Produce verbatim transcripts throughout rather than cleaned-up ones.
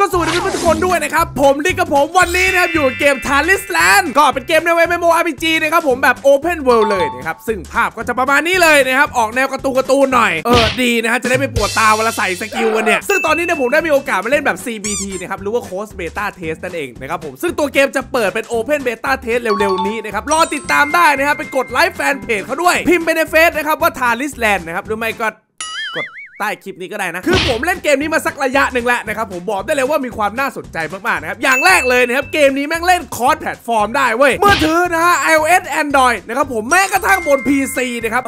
ก็สวัสดีทุกคนด้วยนะครับผมลิกกับผมวันนี้นะครับอยู่เกม Tarisland ก็เป็นเกมใน เอ็ม เอ็ม โอ อาร์ พี จี นะครับผมแบบ Open World เลยนะครับซึ่งภาพก็จะประมาณนี้เลยนะครับออกแนวการ์ตูนการ์ตูนหน่อยเออดีนะฮะจะได้ไม่ปวดตาเวลาใส่สกิลกันเนี่ยซึ่งตอนนี้เนี่ยผมได้มีโอกาสมาเล่นแบบ ซี บี ที นะครับหรือว่า Close Beta Test นั่นเองนะครับผมซึ่งตัวเกมจะเปิดเป็น Open Beta Test เร็วๆนี้นะครับรอติดตามได้นะครับไปกดไลค์แฟนเพจเขาด้วยพิมพ์ไปในเฟซนะครับว่า Tarisland นะครับหรือไม่ก็ใต้คลิปนี้ก็ได้นะคือผมเล่นเกมนี้มาสักระยะหนึ่งแล้วนะครับผมบอกได้เลยว่ามีความน่าสนใจมากๆนะครับอย่างแรกเลยนะครับเกมนี้แม่งเล่นคอร์สแพลตฟอร์มได้เว้ยมือถือนะฮะ iOS Android นะครับผมแม้กระทั่งบน พี ซี นะครับ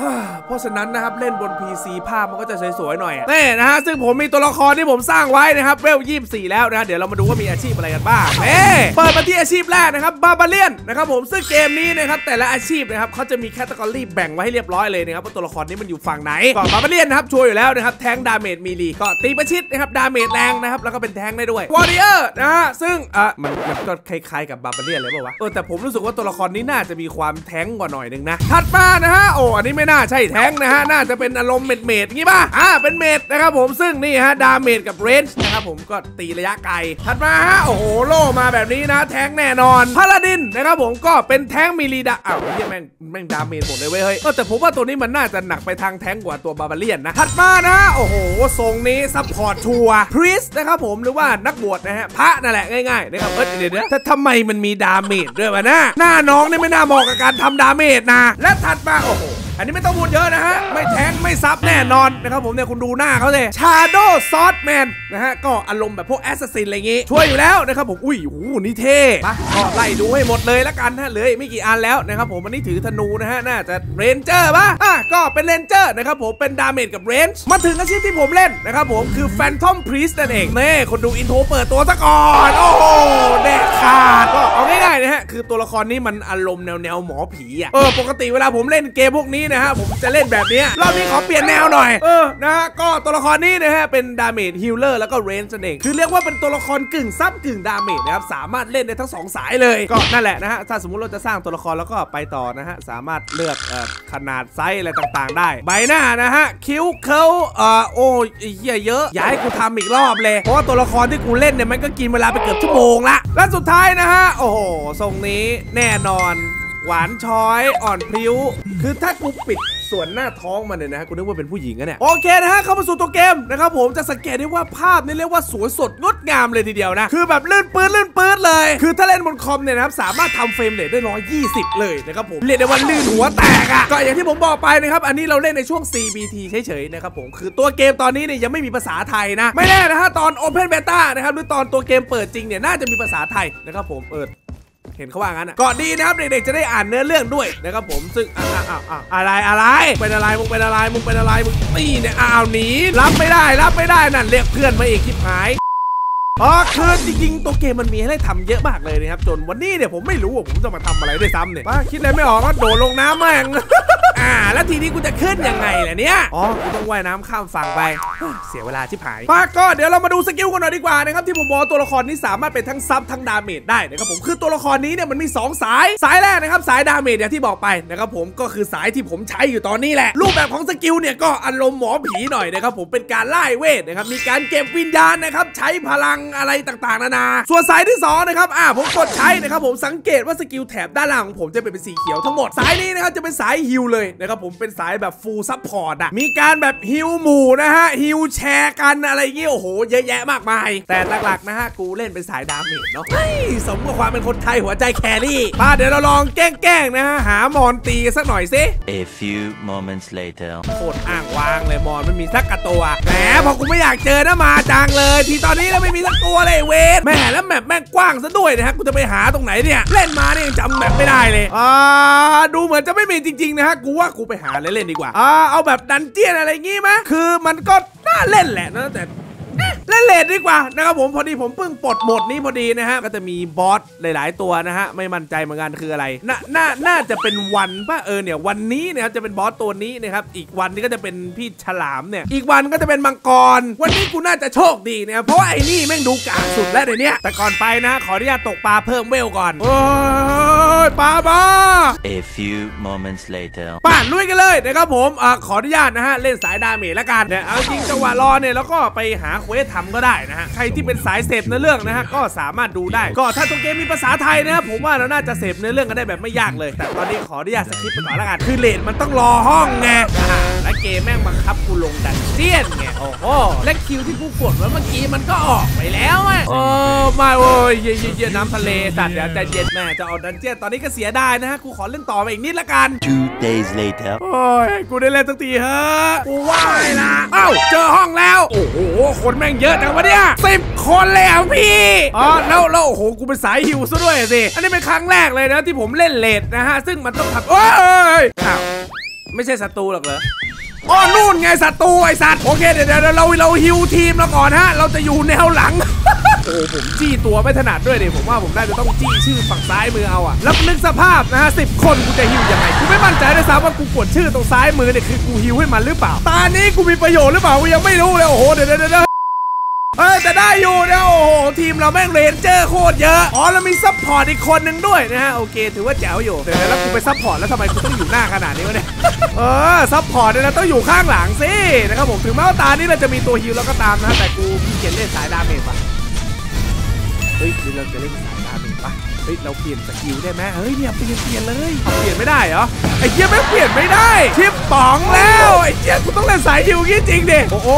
เพราะฉะนั้นนะครับเล่นบน พี ซี ภาพมันก็จะสวยๆหน่อยนี่นะฮะซึ่งผมมีตัวละครที่ผมสร้างไว้นะครับเวลยี่สิบสี่แล้วนะเดี๋ยวเรามาดูว่ามีอาชีพอะไรกันบ้างเอ๊ะเปิดมาที่อาชีพแรกนะครับบาบาเลียนนะครับผมซึ่งเกมนี้นะครับแต่ละอาชีพนะครับเขาจะมีแคตตากรีแบ่งไว้ให้เรียบร้อยเลยนะครับว่าตัวละครนี้มันอยู่ฝั่งไหนฝั่งบาบาเลียนนะครับชัวร์อยู่แล้วนะครับแทงดาเมจมีลีก็ตีประชิดนะครับดาเมจแรงนะครับแล้วก็เป็นแทงได้ด้วยวอริเออร์นะฮะซึ่งอ่ะมันมันก็คล้ายๆกับบาบาเลียนเลยป่าววะเออแต่ผมรู้สึกว่าตัวละครนี้น่าจะมีความแทงกว่าหน่อยนึงนะถัดมานะฮะโอ้อันนี้ไม่น่าใช่แทงนะฮะน่าจะเป็นอารมณ์เมดเมดงี้ป่ะอ่ะเป็นเมดนะครับผมซึ่งนี่ฮะดาเมจกับเรนจ์นะครับผมก็ตีระยะไกลถัดมาฮะโอ้โหโล่มาแบบนี้นะแทงแน่นอนพาลาดินนะครับผมก็เป็นแทงมีลีดะอ้าวเฮียแม่งแม่งดาเมจหมดเลยเว้ยเฮ้ยเออแต่ผมว่าตัวนี้มันน่าจะหนักไปทางแทงกว่าตัวบาบาเลียนนะถัดมานะโอ้โหทรงนี้ซัพพอร์ตทัวร์พรีสนะครับผมหรือว่านักบวชนะฮะพระนั่นแหละง่ายๆนะครับเอิร์ธเดี๋ยวนะทำไมมันมีดาเมจด้วยวะนะหน้าน้องนี่ไม่น่าเหมาะกับการทำดาเมจนะและถัดมาโอ้โหอันนี้ไม่ต้องพูดเยอะนะฮะไม่แทงไม่ซับแน่นอนนะครับผมเนี่ยคุณดูหน้าเขาเลยชาโดว์ซอสแมนนะฮะก็อารมณ์แบบพวกแอสซัสซินอะไรงี้ช่วยอยู่แล้วนะครับผมอุ้ยโอ้โหนี่เท่มาก็ไล่ดูให้หมดเลยละกันฮะเหลือไม่กี่อันแล้วนะครับผมอันนี้ถือธนูนะฮะน่าจะเรนเจอร์ป่ะอ่ะก็เป็นเรนเจอร์นะครับผมเป็นดาเมจกับเรนจ์มาถึงอาชีพที่ผมเล่นนะครับผมคือแฟนทอมพรีสต์นั่นเองเน่คนดูอินโทรเปิดตัวซะก่อนโอ้โหแดกขาดก็เอาง่ายๆนะฮะคือตัวละครนี้มันอารมณ์แนวแนวหมอผีอ่ะเออปกติเวลาผมเล่นเกมพวกนี้นะฮะผมจะเล่นแบบนี้รอบนี้ขอเปลี่ยนแนวหน่อยเออนะฮะก็ตัวละครนี้นะฮะเป็นดาเมจฮิลเลอร์แล้วก็เรนจ์นั่นเองคือเรียกว่าเป็นตัวละครกึ่งซับกึ่งดาเมจนะครับสามารถเล่นได้ทั้งสองสายเลยก็นั่นแหละนะฮะถ้าสมมุติเราจะสร้างตัวละครแล้วก็ไปต่อนะฮะสามารถเลือกเอ่อขนาดไซส์อะไรต่างๆได้ใบหน้านะฮะคิ้วเคิ้วเอ่อโอ้ยเยอะอย่าให้กูทำอีกรอบเลยเพราะว่าตัวละครที่กูเล่นเนี่ยมันก็กินเวลาไปเกือบชั่วโมงละและสุดท้ายนะฮะโอ้โหทรงนี้แน่นอนหวานช้อยอ่อนพริ้วคือถ้ากูปิดส่วนหน้าท้องมันเนี่ยนะกูนึกว่าเป็นผู้หญิงนะเนี่ยโอเคนะฮะเข้ามาสู่ตัวเกมนะครับผมจะสังเกตได้ว่าภาพนี่เรียกว่าสวยสดงดงามเลยทีเดียวนะคือแบบลื่นปื้ดลื่นปื้ดเลยคือถ้าเล่นบนคอมเนี่ยนะครับสามารถทำเฟรมเรทได้หนึ่งร้อยยี่สิบเลยนะครับผมเรียกได้ว่าลื่นหัวแตกอ่ะก็อย่างที่ผมบอกไปนะครับอันนี้เราเล่นในช่วง ซี บี ที เฉยๆนะครับผมคือตัวเกมตอนนี้เนี่ยยังไม่มีภาษาไทยนะไม่แน่นะฮะตอน Open Beta นะครับหรือตอนตัวเกมเปิดจริงเนี่ยน่าจะมีภาษาไทยนะครับผมเออเห็นเขาว่างั้นอ่ะก็ดีนะครับเด็กๆจะได้อ่านเนื้อเรื่องด้วยนะครับผมซึ่งอ้าวอ้าวอ้าวอะไรอะไรเป็นอะไรมึงเป็นอะไรมึงเป็นอะไรมึงนี่เนี่ยอ้าวหนีรับไม่ได้รับไม่ได้นั่นเรียกเพื่อนมาอีกคิดหายอ๋อคือจริงๆตัวเกมมันมีให้ได้ทำเยอะมากเลยนะครับจนวันนี้เนี่ยผมไม่รู้ว่าผมจะมาทำอะไรด้วยซ้ำเนี่ยคิดอะไรไม่ออกก็โดดลงน้ำแม่งอ่าแล้วทีนี้กูจะขึ้นยังไงล่ะเนี่ยอ๋อกูต้องว่ายน้ำข้ามฝั่งไปเสียเวลาชิบหายป้าก็เดี๋ยวเรามาดูสกิลกันหน่อยดีกว่านะครับที่ผมบอกตัวละครนี้สามารถเป็นทั้งซับทั้งดาเมจได้นะครับผมคือตัวละครนี้เนี่ยมันมีสองสายสายแรกนะครับสายดาเมจอย่างที่บอกไปนะครับผมก็คือสายที่ผมใช้อยู่ตอนนี้แหละรูปแบบของสกิลเนี่ยก็อารมณ์หมอผีหน่อยนะครับผมเป็นการไล่เวทนะครับมีการเก็บวิญญาณนะครับใช้พลังอะไรต่างๆนานาส่วนสายที่สองนะครับอ่าผมกดใช้นะครับผมสังเกตว่าสกิลแถบด้านล่างของผมจะเป็นสีเขียวทั้งหมดสายนี้นะครับจะเป็นสายฮีลเลยนะครับผมเป็นสายแบบฟูลซัพพอร์ตอ่ะมีการแบบฮิวหมู่นะฮะฮิวแชร์กันอะไรเงี้ยโอ้โหเยอะแยะมากมายแต่หลักๆนะฮะกูเล่นเป็นสายดาเมจเนาะเฮ้ยสมกับความเป็นคนไทยหัวใจแครี่มาเดี๋ยวเราลองแกล้งๆนะฮะหามอนตีสักหน่อยสิ A few moments later โคตรอ้างว้างเลยมอนไม่มีสักกระตัวแหมพอกูไม่อยากเจอนะมาจังเลยทีตอนนี้แล้วไม่มีสักตัวเลยเวทแหมแล้วแมปแม่งกว้างซะด้วยนะฮะกูจะไปหาตรงไหนเนี่ยเล่นมาเนี่ยยังจำแมปไม่ได้เลยอ่าดูเหมือนจะไม่มีจริงๆนะฮะกูว่ากูไปหาเล่นๆดีกว่าอ่าเอาแบบดันเจี้ยนอะไรงี้ไหมคือมันก็น่าเล่นแหละนะแต่เล่นเลดดีกว่านะครับผมพอดีผมเพิ่งปลดโหมดนี้พอดีนะฮะก็จะมีบอสหลายๆตัวนะฮะไม่มั่นใจเหมือนกันคืออะไรน่าน่าน่าจะเป็นวันป่ะเออเนี่ยวันนี้นะครับจะเป็นบอสตัวนี้นะครับอีกวันนี้ก็จะเป็นพี่ฉลามเนี่ยอีกวันก็จะเป็นมังกรวันนี้กูน่าจะโชคดีเนี่ยเพราะไอ้นี่แม่งดูกากสุดแล้วเดี๋ยวนี้แต่ก่อนไปนะขออนุญาตตกปลาเพิ่มเวลก่อนโอ้ยปลาบ้า A few moments later ป่านลุยกันเลยนะครับผมอ่ะขออนุญาตนะฮะเล่นสายดาเมจละกันเนี่ยเอาจริงจังหวะรอเนี่ยแล้วก็ไปหาเควสทำ ก็ได้นะฮะใครที่เป็นสายเสพเนื้อเรื่องนะฮะก็สามารถดูได้ก็ถ้าตัวเกมมีภาษาไทยนะครับผมว่าเราน่าจะเสพเนื้อเรื่องกันได้แบบไม่ยากเลยแต่ตอนนี้ขออนุญาตสกิปไปก่อนละกันคือเลทมันต้องรอห้องไงและเกมแม่งบังคับกูลงดันเจียนไงโอ้โหและคิวที่กูกดไว้เมื่อกี้มันก็ออกไปแล้วอ่ะโอ้มาโอ้ยเย็นเย็นน้ำทะเลสัตว์เดี๋ยวใจเย็นแม่จะออกดันเจียนตอนนี้ก็เสียดายนะฮะกูขอเล่นต่อไปอีกนิดละกัน Two days later โอ้ยกูได้เล่นสักทีฮะกูว่ายละเอ้าเจอห้องแล้วโอ้โหคนแม่งเยอะจังวะเนี่ยสิบคนแล้วพี่อ๋อแล้วแล้วโอ้โหกูเป็นสายหิวซะด้วยสิอันนี้เป็นครั้งแรกเลยนะที่ผมเล่นเลทนะฮะซึ่งมันต้องทำโอ้ยอ้าวไม่ใช่ศัตรูหรอกเหรออ๋อนู่นไงศัตรูไอ้สัตว์โอเคเดี๋ยวเราเราฮิวทีมเราก่อนฮะเราจะอยู่แนวหลังโอ้ผมจี้ตัวไม่ถนัดด้วยเนี่ยผมว่าผมน่าจะต้องจี้ชื่อฝั่งซ้ายมือเอาอะแล้วนึกสภาพนะฮะสิบคนกูจะฮิวยังไงกูไม่มั่นใจเลยซ้ำว่ากูกดชื่อตรงซ้ายมือเนี่ยคือกูฮิวให้มันหรือเปล่าตานี้กูมีประโยชน์หรือเปล่ากูยังไม่รู้เลยโอ้โหเดี๋ยวเดี๋ยวเออแต่ได้อยู่นะโอ้โหทีมเราแม่งเรนเจอร์โคตรเยอะอ๋อแล้วมีซัพพอร์ตอีกคนหนึ่งด้วยนะฮะโอเคถือว่าแจ๋วอยู่เดี๋ยวแล้วกูไปซัพพอร์ตแล้วทำไมกูต้องอยู่หน้าขนาดนี้วะเนี่ยเออซัพพอร์ตเนี่ยนะต้องอยู่ข้างหลังสินะครับผมถึงแม้ว่าตานี้เราจะมีตัวฮิลแล้วก็ตามนะแต่กูพี่เขียนเล่นสายดาเมจปะเฮ้ยคือเราจะเล่นสายดาเมจปะเฮ้ยเราเปลี่ยนสกิลได้ไหมเฮ้ยเนี่ยเปลี่ยนเปลี่ยนเลยเปลี่ยนไม่ได้เหรอไอ้เจี๊ยบไม่เปลี่ยนไม่ได้ชิปป๋องแล้วไอ้เจี๊ยบกูต้องเล่นสายฮิวงี้จริงดิโอ้โห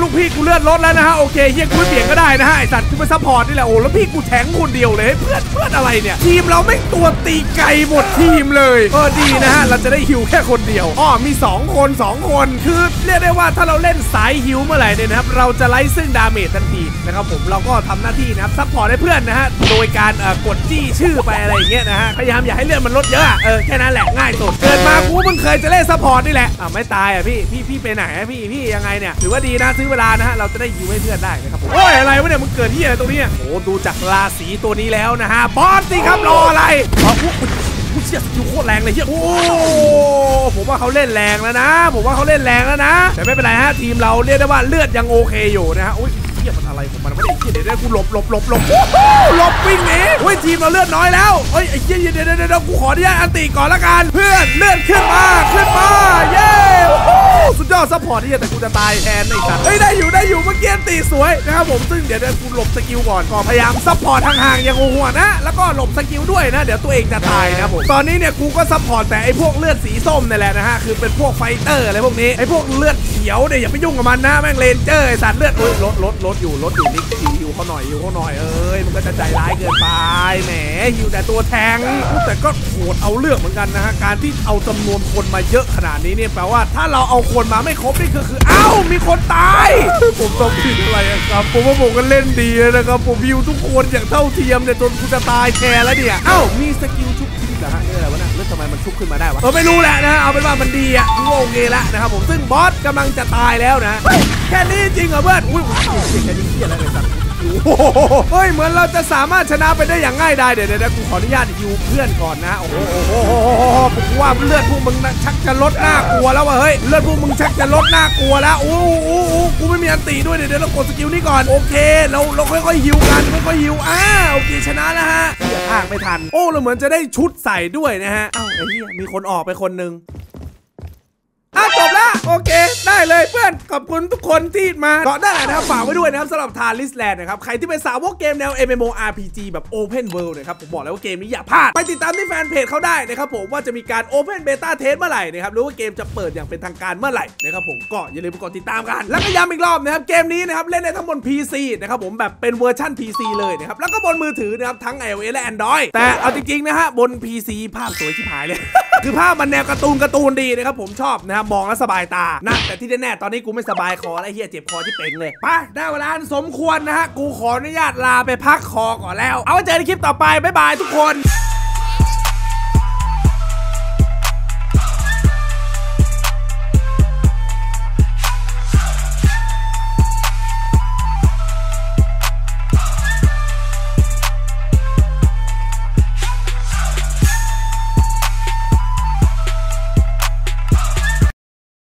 ลูกพี่กูเลือดลดแล้วนะฮะโอเคเฮียกูเปลี่ยนก็ได้นะฮะไอ้สัตว์กูไปซัพพอร์ตนี่แหละโอ้แล้วพี่กูแทงคนเดียวเลยเพื่อนเพื่อนอะไรเนี่ยทีมเราไม่ตัวตีไกลหมดทีมเลยเออดีนะฮะเราจะได้ฮิวแค่คนเดียวอ๋อมีสองคนสองคนคือเรียกได้ว่าถ้าเราเล่นสายฮิวเมื่อไหร่เนี่ยนะครับเราจะไล่ซึ่งดาเมจทันทีนะครับผมเราก็ทำหน้าที่นะครับซัพพอร์ตให้เพื่อนนะฮะโดยการกดจี้ชื่อไปอะไรอย่างเงี้ยนะฮะพยายามอย่าให้เลือดมันลดเยอะเออแค่นั้นแหละง่ายสุดเกิดมากูมันเคยจะเล่นซัพพอร์ตนี่แหละอ่ะไม่ตายอ่ะพี่พี่พี่ไปไหนอ่ะพี่พี่ยังไงเนี่ยถือว่าดีนะซื้อเวลานะฮะเราจะได้ฮิวให้เพื่อนได้นะครับผมโอ้ยอะไรวะเนี่ยมันเกิดที่อะไรตรงนี้โอ้ดูจากราศีตัวนี้แล้วนะฮะบอสสิครับรออะไรรอปุ๊บกูเชี่ยอยู่โคตรแรงเลยเฮียโอ้ผมว่าเขาเล่นแรงแล้วนะผมว่าเขาเล่นแรงแล้วนะแต่ไม่เป็นไรฮะทีมเราเรียกได้ว่าเลือดยังโอเคอยู่นะฮะมันอะไรของมันไม่ได้คิดเดี๋ยวได้กูหลบหลบหลบหลบโอ้โหหลบวิ่งหนีเฮ้ยทีมเราเลือดน้อยแล้วเฮ้ยไอ้เหี้ยเดี๋ยวเดี๋ยวเดี๋ยวกูขออนุญาตอันตีก่อนละกันเพื่อนเลือดขึ้นมาขึ้นมาเย้สุดยอดซัพพอร์ตที่แต่กูจะตายแทนไอ้สัตว์เฮ้ยได้อยู่ได้อยู่เมื่อกี้อันตีสวยนะครับผมซึ่งเดี๋ยวเดี๋ยวกูหลบสกิลก่อนก่อนพยายามซัพพอร์ตห่างๆอย่างหัวนะแล้วก็หลบสกิลด้วยนะเดี๋ยวตัวเองจะตายนะผมตอนนี้เนี่ยกูก็ซัพพอร์ตแต่ไอ้พวกเลือดสีส้มนี่แหละนะฮะคือเป็นพวกไฟเตอร์อะไรพวกนี้ไอ้พวกเลือดเขียวเนี่ยอย่าไปยุ่งกับมันนะแม่งเลนเจอร์ไอ้สัตว์เลือดโอ๊ยลดลดลดอยู่รถอยู่นิดหิวเขาหน่อยหิวเขาหน่อยเอ้ยมันก็จะใจร้ายเกินไปแหมหิวแต่ตัวแทงแต่ก็โหดเอาเรื่องเหมือนกันนะฮะการที่เอาจำนวนคนมาเยอะขนาดนี้เนี่ยแปลว่าถ้าเราเอาคนมาไม่ครบนี่คือคือเอ้ามีคนตายผมต้องผิดอะไรครับผมว่าผมก็เล่นดีนะครับผมหิวทุกคนอย่างเท่าเทียมเนี่ยจนกูจะตายแชร์แล้วเนี่ยเอ้ามีสกิลชุบชีวิตเหรอฮะนี่อะไรวะนะแล้วทำไมมันชุบขึ้นมาได้วะเออไม่รู้แหละนะฮะเอาเป็นว่ามันดีอ่ะโอเคละนะครับผมซึ่งบอสกำลังจะตายแล้วนะแค่นี้จริงเหรอเพื่อนอุ้ยเก่งกันยิ่งเที่ยงเลยสัตว์เฮ้ยเหมือนเราจะสามารถชนะไปได้อย่างง่ายได้เดี๋ยวเดี๋ยวกูขออนุญาตฮิวเพื่อนก่อนนะโอ้โหโอ้โหผมว่าเลือดพวกมึงชักจะลดน่ากลัวแล้วว่ะเฮ้ยเลือดพวกมึงชักจะลดน่ากลัวแล้วโอ้โหกูไม่มีอันตีด้วยเดี๋ยวเดี๋ยวเรากดสกิลนี้ก่อนโอเคเราเราค่อยๆฮิวกันค่อยๆฮิวอ้าโอเคชนะแล้วฮะอย่าพลาดไม่ทันโอ้เราเหมือนจะได้ชุดใส่ด้วยนะฮะอ้าวไอ้นี่มีคนออกไปคนนึงอ่ะจบแล้วโอเคได้เลยเพื่อนขอบคุณทุกคนที่มาเกาะหน้านะครับฝากไว้ด้วยนะครับสำหรับ Tarisland นะครับใครที่เป็นสาวกเกมแนว เอ็ม เอ็ม โอ อาร์ พี จี แบบ Open World นะครับผมบอกแล้วว่าเกมนี้อย่าพลาดไปติดตามที่แฟนเพจเขาได้นะครับผมว่าจะมีการ Open Beta Test เมื่อไหร่นะครับหรือว่าเกมจะเปิดอย่างเป็นทางการเมื่อไหร่นะครับผมก็อย่าลืมกดติดตามกันแล้วก็ย้ำอีกรอบนะครับเกมนี้นะครับเล่นได้ทั้งบน พี ซี นะครับผมแบบเป็นเวอร์ชัน พี ซี เลยนะครับแล้วก็บนมือถือนะครับทั้ง ไอ โอ เอส และ Android แต่เอาจริงๆนะฮะบน พี ซี ภาพสวยชิบหายเลยคือภาพมันแนวการ์ตูนการ์ตูนดีนะครับผมชอบนะครับมองแล้วสบายตานะแต่ที่แน่ๆตอนนี้กูไม่สบายคอและเฮียเจ็บคอที่เป็นเลยไปได้เวลาสมควรนะฮะกูขออนุญาตลาไปพักคอก่อนแล้วเอาไว้เจอในคลิปต่อไปบ๊ายบายทุกคน